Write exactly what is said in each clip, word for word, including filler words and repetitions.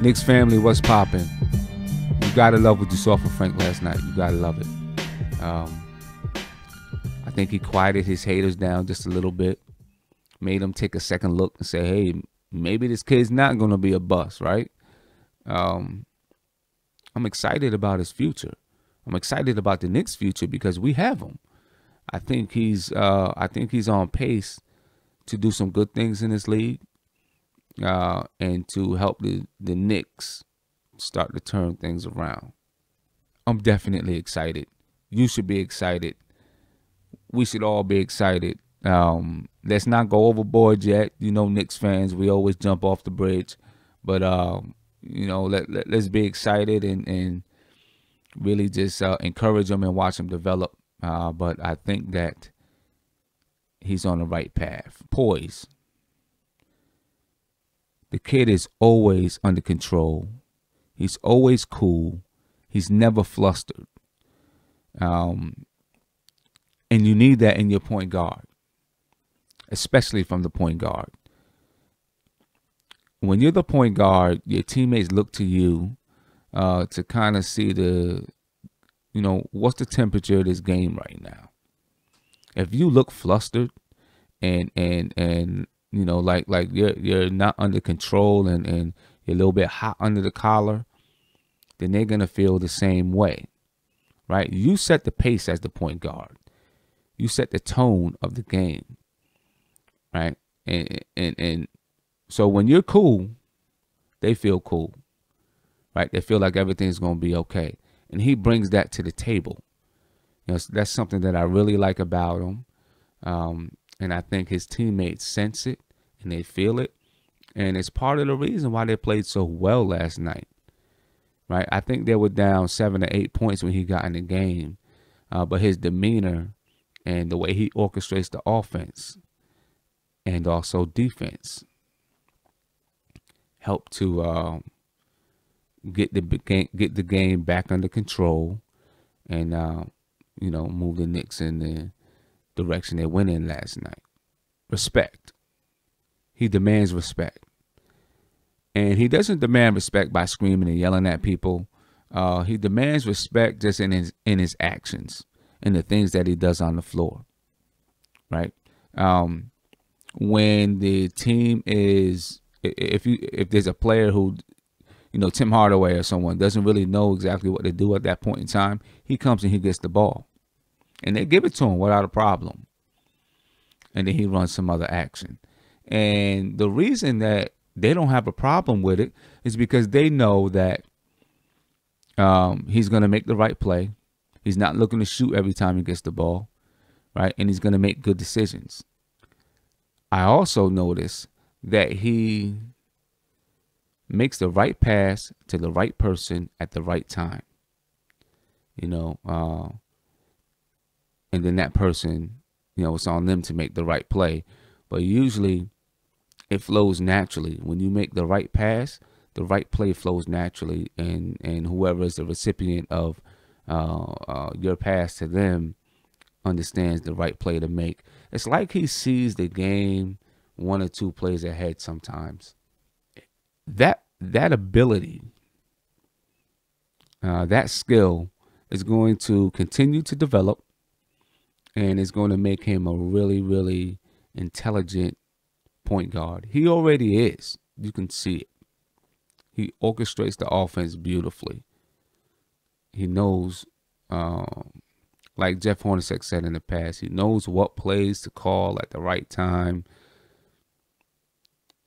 Knicks family, what's poppin'? You gotta love what you saw from Frank last night. You gotta love it. Um, I think he quieted his haters down just a little bit. Made them take a second look and say, hey, maybe this kid's not gonna be a bust, right? Um, I'm excited about his future. I'm excited about the Knicks' future because we have him. I think he's uh, I think he's on pace to do some good things in this league uh, and to help the, the Knicks start to turn things around. I'm definitely excited. You should be excited. We should all be excited. Um, let's not go overboard yet. You know, Knicks fans, we always jump off the bridge. But, um, you know, let, let, let's be excited and, and really just uh, encourage him and watch him develop. Uh, but I think that he's on the right path. Poise. The kid is always under control. He's always cool. He's never flustered. Um, and you need that in your point guard, especially from the point guard. When you're the point guard, your teammates look to you uh, to kind of see the, you know, what's the temperature of this game right now? If you look flustered and, and, and, you know, like, like you're, you're not under control and, and you're a little bit hot under the collar, then they're going to feel the same way, right? You set the pace as the point guard. You set the tone of the game, right? And, and, and so when you're cool, they feel cool, right? They feel like everything's going to be okay. And he brings that to the table. You know, that's something that I really like about him. Um, and I think his teammates sense it and they feel it. And it's part of the reason why they played so well last night, right? I think they were down seven to eight points when he got in the game. Uh, but his demeanor and the way he orchestrates the offense and also defense helped to... Uh, Get the game, get the game back under control, and uh, you know, move the Knicks in the direction they went in last night. Respect. He demands respect, and he doesn't demand respect by screaming and yelling at people. Uh, he demands respect just in his in his actions and the things that he does on the floor. Right? Um, when the team is, if you if there's a player who, you know, Tim Hardaway or someone doesn't really know exactly what to do at that point in time, he comes and he gets the ball. And they give it to him without a problem. And then he runs some other action. And the reason that they don't have a problem with it is because they know that um, he's going to make the right play. He's not looking to shoot every time he gets the ball, right? And he's going to make good decisions. I also notice that he... makes the right pass to the right person at the right time, you know, uh, and then that person, you know, it's on them to make the right play. But usually it flows naturally. When you make the right pass, the right play flows naturally. And, and whoever is the recipient of uh, uh, your pass to them understands the right play to make. It's like he sees the game one or two plays ahead sometimes. That that ability, uh, that skill is going to continue to develop, and it's going to make him a really, really intelligent point guard. He already is. You can see it. He orchestrates the offense beautifully. He knows, um, like Jeff Hornacek said in the past, he knows what plays to call at the right time.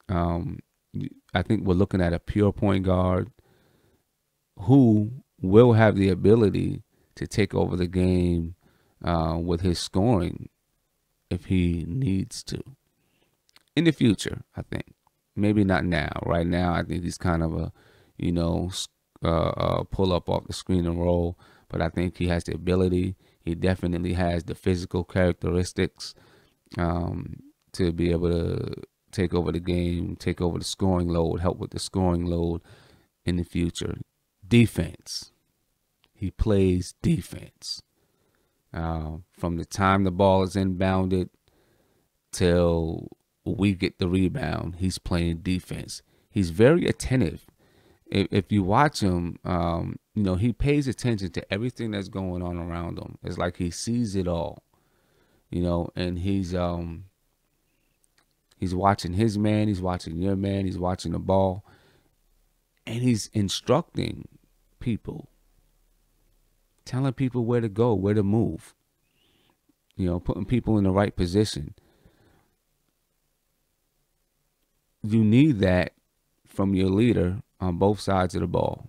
Um. I think we're looking at a pure point guard who will have the ability to take over the game uh, with his scoring if he needs to in the future. I think maybe not now. Right now, I think he's kind of a, you know, uh, uh, pull up off the screen and roll. But I think he has the ability. He definitely has the physical characteristics um, to be able to take over the game, take over the scoring load, help with the scoring load in the future. Defense. He plays defense. Uh, from the time the ball is inbounded till we get the rebound, he's playing defense. He's very attentive if, if you watch him, um, you know, he pays attention to everything that's going on around him. It's like he sees it all, you know, and he's um, he's watching his man, he's watching your man, he's watching the ball, and he's instructing people, telling people where to go, where to move, you know, putting people in the right position. You need that from your leader on both sides of the ball.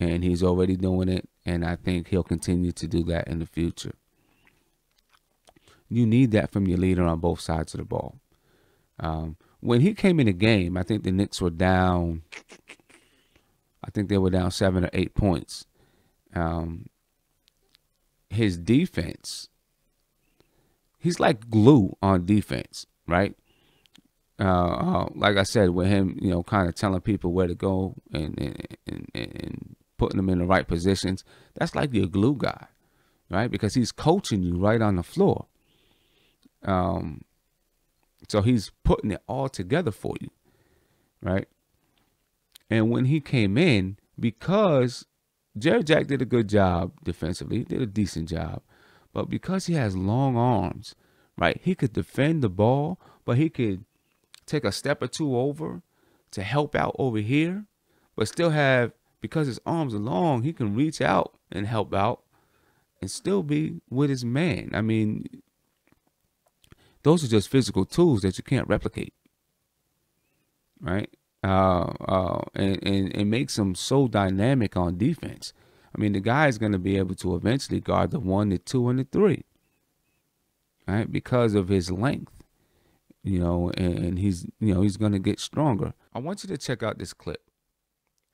And he's already doing it, and I think he'll continue to do that in the future. You need that from your leader on both sides of the ball. Um, when he came in the game, I think the Knicks were down, I think they were down seven or eight points. Um, his defense, he's like glue on defense, right? Uh, uh, like I said, with him, you know, kind of telling people where to go and, and, and, and putting them in the right positions. That's like your glue guy, right? Because he's coaching you right on the floor. Um, so he's putting it all together for you, right? And when he came in, because Jarrett Jack did a good job defensively, did a decent job, but because he has long arms, right? He could defend the ball, but he could take a step or two over to help out over here, but still have, because his arms are long, he can reach out and help out and still be with his man. I mean, those are just physical tools that you can't replicate, right? Uh, uh, and, and it makes him so dynamic on defense. I mean, the guy is going to be able to eventually guard the one, the two, and the three, right? Because of his length. You know, and he's, you know, he's going to get stronger. I want you to check out this clip.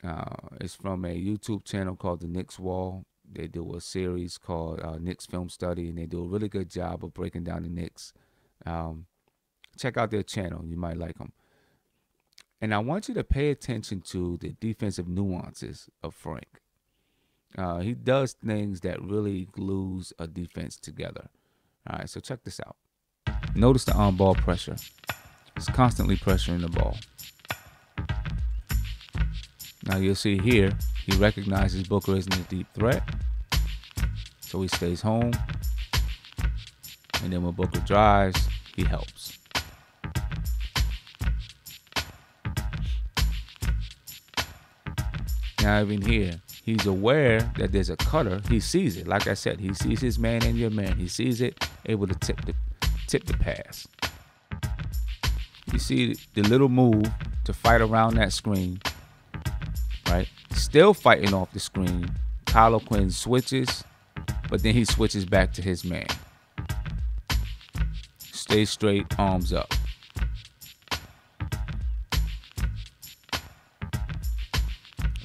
Uh, it's from a YouTube channel called the Knicks Wall. They do a series called uh, Knicks Film Study, and they do a really good job of breaking down the Knicks. Um, check out their channel. You might like them. And I want you to pay attention to the defensive nuances of Frank. Uh, he does things that really glues a defense together. All right, so check this out. Notice the on-ball pressure. He's constantly pressuring the ball. Now you'll see here, he recognizes Booker isn't a deep threat, so he stays home. And then when Booker drives, he helps. Now even here, he's aware that there's a cutter. He sees it. Like I said, he sees his man and your man. He sees it, able to tip the Tip the pass. You see the little move to fight around that screen, right? Still fighting off the screen. Kyle O'Quinn switches, but then he switches back to his man. Stay straight, arms up.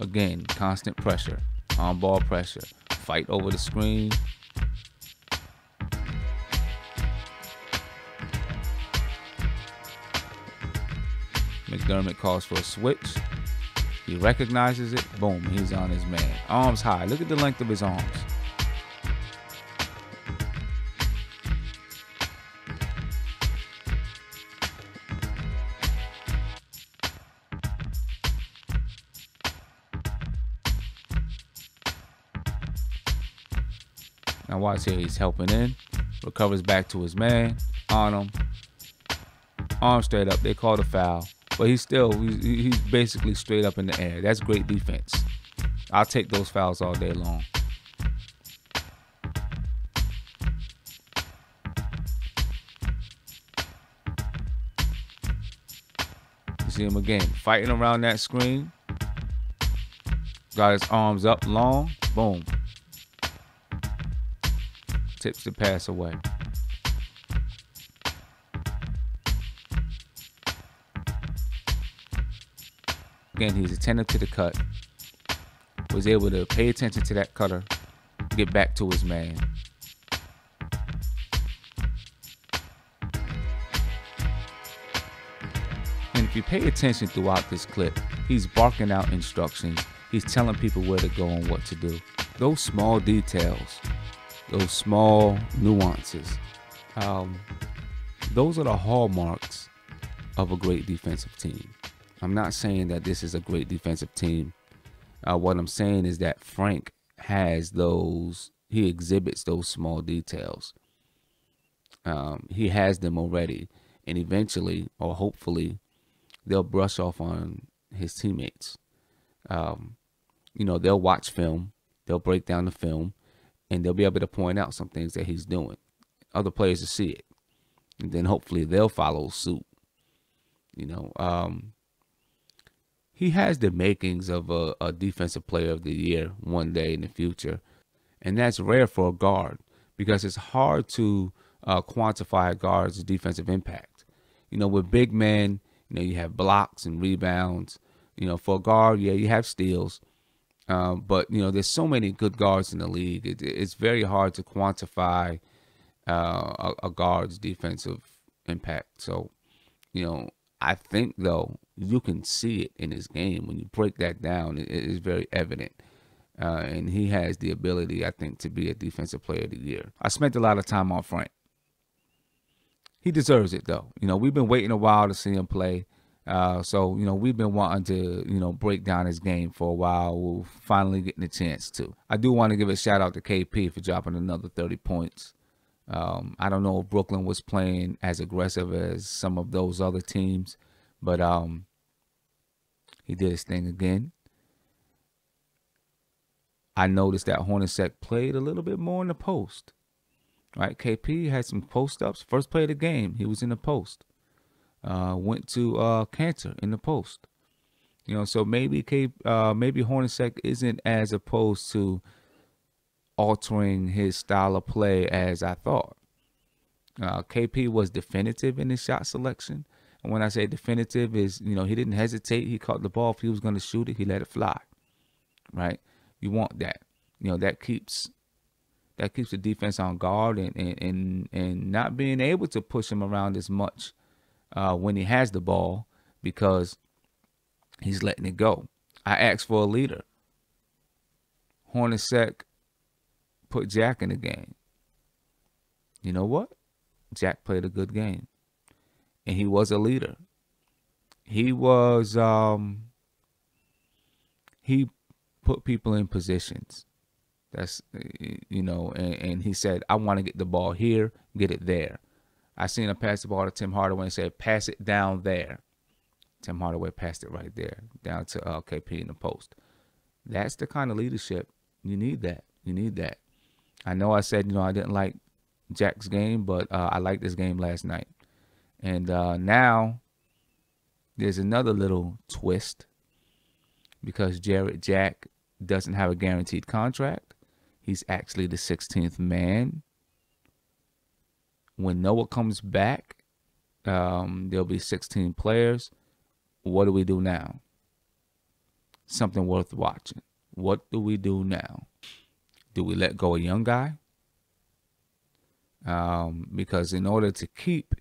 Again, constant pressure, on ball pressure, fight over the screen. McDermott calls for a switch. He recognizes it. Boom, he's on his man. Arms high. Look at the length of his arms. Now watch here. He's helping in. Recovers back to his man. On him. Arm straight up. They call the foul. But he's still, he's basically straight up in the air. That's great defense. I'll take those fouls all day long. You see him again, fighting around that screen. Got his arms up long. Boom. Tips the pass away. Again, he's attentive to the cut, was able to pay attention to that cutter, get back to his man. And if you pay attention throughout this clip, he's barking out instructions. He's telling people where to go and what to do. Those small details, those small nuances, um, those are the hallmarks of a great defensive team. I'm not saying that this is a great defensive team. Uh, what I'm saying is that Frank has those, he exhibits those small details. Um, he has them already, and eventually, or hopefully, they'll brush off on his teammates. Um, you know, they'll watch film, they'll break down the film, and they'll be able to point out some things that he's doing. Other players will see it, and then hopefully they'll follow suit. You know, um, he has the makings of a, a defensive player of the year one day in the future. And that's rare for a guard, because it's hard to uh, quantify a guard's defensive impact. You know, with big men, you know, you have blocks and rebounds. You know, for a guard, yeah, you have steals. Um, but, you know, there's so many good guards in the league. It, it's very hard to quantify uh, a, a guard's defensive impact. So, you know, I think, though, you can see it in his game. When you break that down, it is very evident. Uh, and he has the ability, I think, to be a defensive player of the year. I spent a lot of time on Frank. He deserves it, though. You know, we've been waiting a while to see him play. Uh, so, you know, we've been wanting to, you know, break down his game for a while. We're finally getting a chance to. I do want to give a shout out to K P for dropping another thirty points. Um, I don't know if Brooklyn was playing as aggressive as some of those other teams, but um, he did his thing again. I noticed that Hornacek played a little bit more in the post. Right, K P had some post-ups. First play of the game, he was in the post. Uh, went to uh, Cantor in the post. You know, so maybe K, uh, maybe Hornacek isn't as opposed to altering his style of play as I thought. Uh, K P was definitive in his shot selection. And when I say definitive is, you know, he didn't hesitate. He caught the ball. If he was going to shoot it, he let it fly. Right? You want that. You know, that keeps that keeps the defense on guard and and, and, and not being able to push him around as much uh, when he has the ball, because he's letting it go. I asked for a leader. Hornacek put Jack in the game. You know what? Jack played a good game. And he was a leader. He was, um, he put people in positions. That's, you know, and, and he said, I want to get the ball here, get it there. I seen him pass the ball to Tim Hardaway and said, pass it down there. Tim Hardaway passed it right there, down to uh, K P in the post. That's the kind of leadership. You need that. You need that. I know I said, you know, I didn't like Jack's game, but uh, I liked this game last night. And uh, now there's another little twist, because Jarrett Jack doesn't have a guaranteed contract. He's actually the sixteenth man. When Noah comes back, um, there'll be sixteen players. What do we do now? Something worth watching. What do we do now? Do we let go a young guy? Um, because in order to keep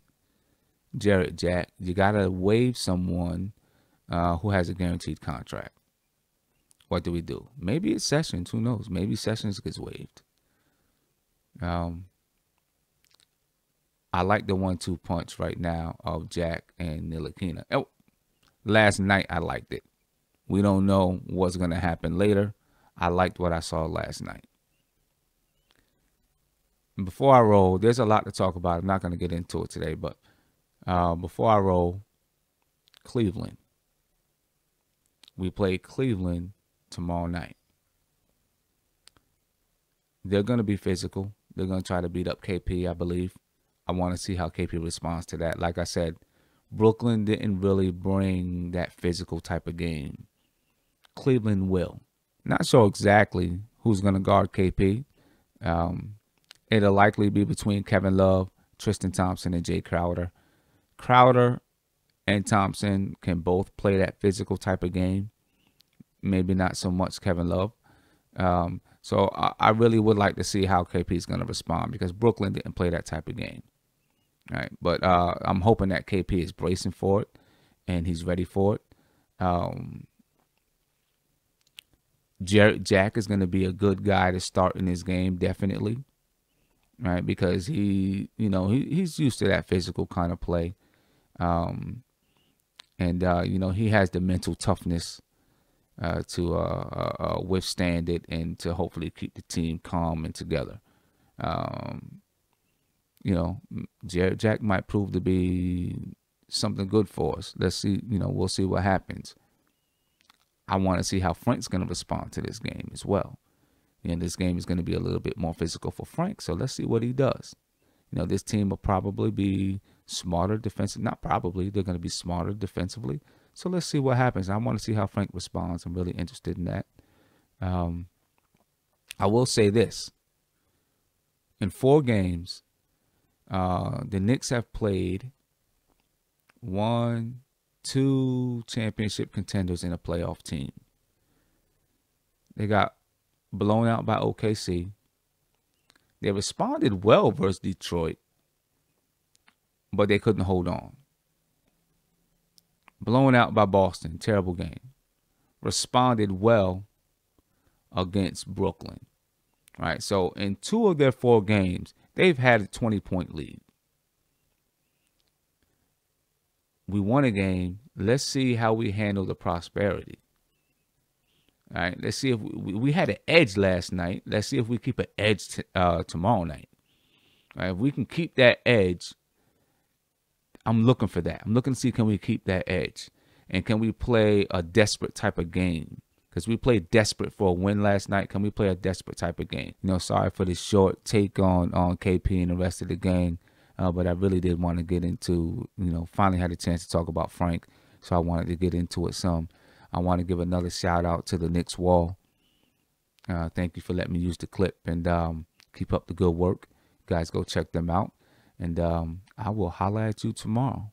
Jarrett Jack, you got to waive someone uh, who has a guaranteed contract. What do we do? Maybe it's Sessions. Who knows? Maybe Sessions gets waived. Um, I like the one two punch right now of Jack and Ntilikina. Oh, last night I liked it. We don't know what's going to happen later. I liked what I saw last night. And before I roll, there's a lot to talk about. I'm not going to get into it today, but Uh, before I roll, Cleveland. We play Cleveland tomorrow night. They're going to be physical. They're going to try to beat up K P, I believe. I want to see how K P responds to that. Like I said, Brooklyn didn't really bring that physical type of game. Cleveland will. Not sure exactly who's going to guard K P. Um, it'll likely be between Kevin Love, Tristan Thompson, and Jay Crowder. Crowder and Thompson can both play that physical type of game. Maybe not so much Kevin Love. Um, so I, I really would like to see how K P is going to respond, because Brooklyn didn't play that type of game. All right, but uh, I'm hoping that K P is bracing for it and he's ready for it. Um, Jarrett Jack is going to be a good guy to start in this game, definitely. Right, because he, you know, he, he's used to that physical kind of play. Um, And, uh, you know, he has the mental toughness uh, to uh, uh, withstand it and to hopefully keep the team calm and together. Um, you know, Jarrett Jack might prove to be something good for us. Let's see, you know, we'll see what happens. I want to see how Frank's going to respond to this game as well. And this game is going to be a little bit more physical for Frank. So let's see what he does. You know, this team will probably be smarter defensively. Not probably. They're going to be smarter defensively. So let's see what happens. I want to see how Frank responds. I'm really interested in that. Um, I will say this. In four games, uh, the Knicks have played one, two championship contenders in a playoff team. They got blown out by O K C. They responded well versus Detroit, but they couldn't hold on. Blown out by Boston, terrible game. Responded well against Brooklyn. All right, so in two of their four games, they've had a twenty-point lead. We won a game. Let's see how we handle the prosperity. All right, let's see if we, we had an edge last night. Let's see if we keep an edge t uh, tomorrow night. All right, if we can keep that edge, I'm looking for that. I'm looking to see, can we keep that edge? And can we play a desperate type of game? Because we played desperate for a win last night. Can we play a desperate type of game? You know, sorry for this short take on, on K P and the rest of the gang. Uh, but I really did want to get into, you know, finally had a chance to talk about Frank. So I wanted to get into it some. I want to give another shout out to the Knicks Wall. Uh, thank you for letting me use the clip, and um, keep up the good work. You guys go check them out, and um, I will holler at you tomorrow.